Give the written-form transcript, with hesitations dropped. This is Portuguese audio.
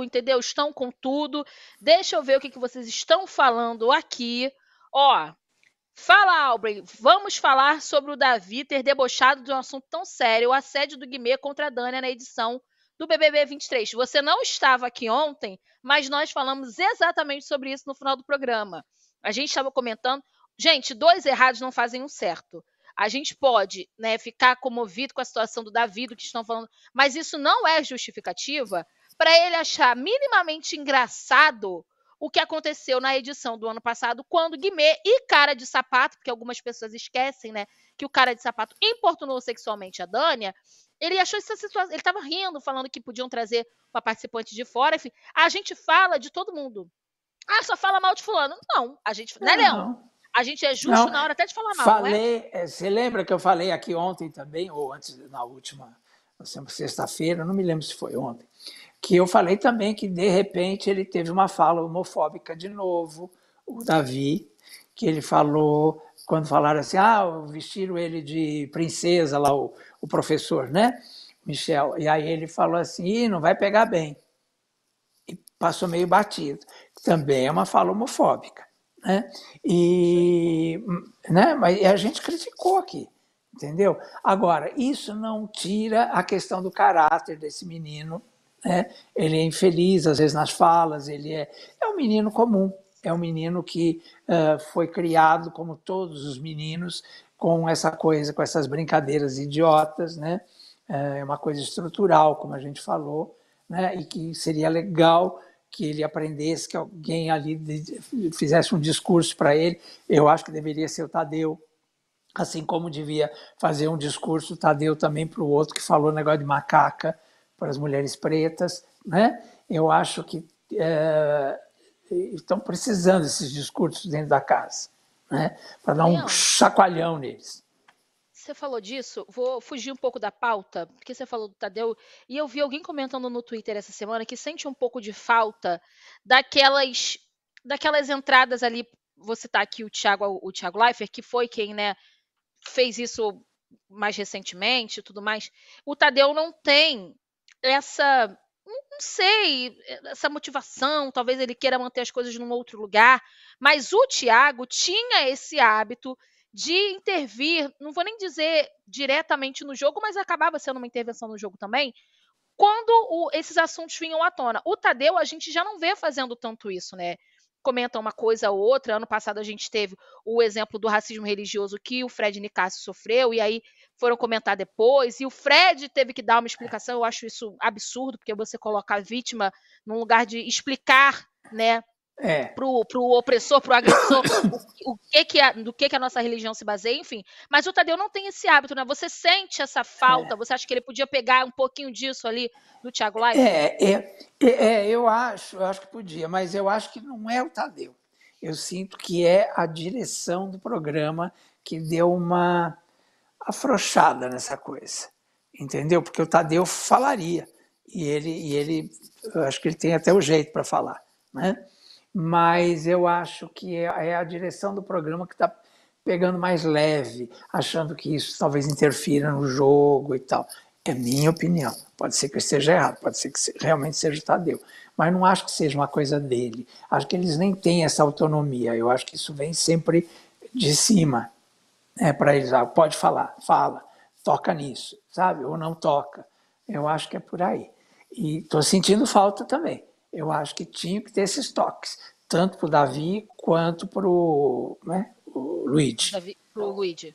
jogo, entendeu? Estão com tudo. Deixa eu ver o que vocês estão falando aqui. Ó, fala, Albregues. Vamos falar sobre o Davi ter debochado de um assunto tão sério, o assédio do Guimê contra a Dânia na edição do BBB 23. Você não estava aqui ontem, mas nós falamos exatamente sobre isso no final do programa. A gente estava comentando... Gente, dois errados não fazem um certo. A gente pode, né, ficar comovido com a situação do Davi, do que estão falando, mas isso não é justificativa para ele achar minimamente engraçado o que aconteceu na edição do ano passado, quando Guimê e Cara de Sapato, porque algumas pessoas esquecem, né, que o Cara de Sapato importunou sexualmente a Dânia, ele achou essa situação, ele estava rindo, falando que podiam trazer uma participante de fora, enfim, a gente fala de todo mundo. Ah, só fala mal de fulano. Não, a gente... Não, né, Leão? A gente é justo não, na hora até de falar mal, falei, não é? Você lembra que eu falei aqui ontem também, ou antes, na última sexta-feira, não me lembro se foi ontem, que eu falei também que, de repente, ele teve uma fala homofóbica de novo, o Davi, que ele falou, quando falaram assim, ah, vestiram ele de princesa, lá o professor, né, Michel, e aí ele falou assim, ih, não vai pegar bem. E passou meio batido. Também é uma fala homofóbica. Né? E, né? Mas a gente criticou aqui, entendeu? Agora, isso não tira a questão do caráter desse menino, né? Ele é infeliz, às vezes nas falas, ele é um menino comum, é um menino que foi criado, como todos os meninos, com essa coisa, com essas brincadeiras idiotas, né? É uma coisa estrutural, como a gente falou, né? E que seria legal que ele aprendesse, que alguém ali fizesse um discurso para ele. Eu acho que deveria ser o Tadeu, assim como devia fazer um discurso o Tadeu também para o outro que falou negócio de macaca para as mulheres pretas, né? Eu acho que estão precisando desses discursos dentro da casa, né? Para dar um chacoalhão neles. Você falou disso, vou fugir um pouco da pauta, porque você falou do Tadeu, e eu vi alguém comentando no Twitter essa semana que sente um pouco de falta daquelas entradas ali, vou citar aqui o Tiago Leifert, que foi quem, né, fez isso mais recentemente e tudo mais. O Tadeu não tem essa, não sei, essa motivação, talvez ele queira manter as coisas num outro lugar, mas o Tiago tinha esse hábito de intervir, não vou nem dizer diretamente no jogo, mas acabava sendo uma intervenção no jogo também, quando esses assuntos vinham à tona. O Tadeu, a gente já não vê fazendo tanto isso, né? Comenta uma coisa ou outra. Ano passado a gente teve o exemplo do racismo religioso que o Fred Nicácio sofreu, e aí foram comentar depois, e o Fred teve que dar uma explicação. Eu acho isso absurdo, porque você coloca a vítima num lugar de explicar, né? Pro opressor, pro agressor, do que a nossa religião se baseia, enfim. Mas o Tadeu não tem esse hábito, né? Você sente essa falta? Você acha que ele podia pegar um pouquinho disso ali do Tiago Leifert? Eu acho que podia, mas eu acho que não é o Tadeu. Eu sinto que é a direção do programa que deu uma afrouxada nessa coisa, entendeu? Porque o Tadeu falaria, e ele eu acho que ele tem até o jeito para falar, né? Mas eu acho que é a direção do programa que está pegando mais leve, achando que isso talvez interfira no jogo e tal. É minha opinião. Pode ser que eu esteja errado, pode ser que realmente seja o Tadeu. Mas não acho que seja uma coisa dele. Acho que eles nem têm essa autonomia. Eu acho que isso vem sempre de cima, né, para eles. Ah, pode falar, fala, toca nisso, sabe? Ou não toca. Eu acho que é por aí. E estou sentindo falta também. Eu acho que tinha que ter esses toques, tanto para o Davi quanto para o Luigi.